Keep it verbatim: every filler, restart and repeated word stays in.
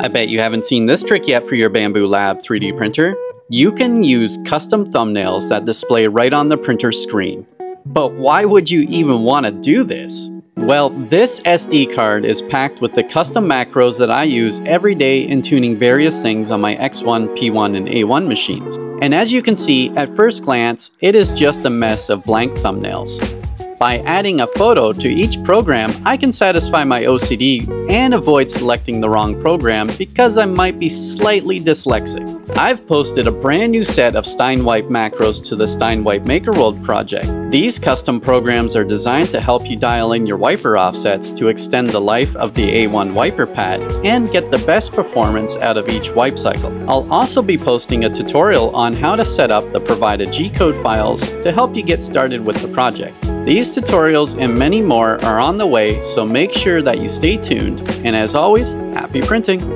I bet you haven't seen this trick yet for your Bambu Lab three D printer. You can use custom thumbnails that display right on the printer screen. But why would you even want to do this? Well, this S D card is packed with the custom macros that I use every day in tuning various things on my X one, P one, and A one machines. And as you can see, at first glance, it is just a mess of blank thumbnails. By adding a photo to each program, I can satisfy my O C D and avoid selecting the wrong program because I might be slightly dyslexic. I've posted a brand new set of Steinwipe macros to the Steinwipe MakerWorld project. These custom programs are designed to help you dial in your wiper offsets to extend the life of the A one wiper pad and get the best performance out of each wipe cycle. I'll also be posting a tutorial on how to set up the provided G code files to help you get started with the project. These tutorials and many more are on the way, so make sure that you stay tuned. And as always, happy printing!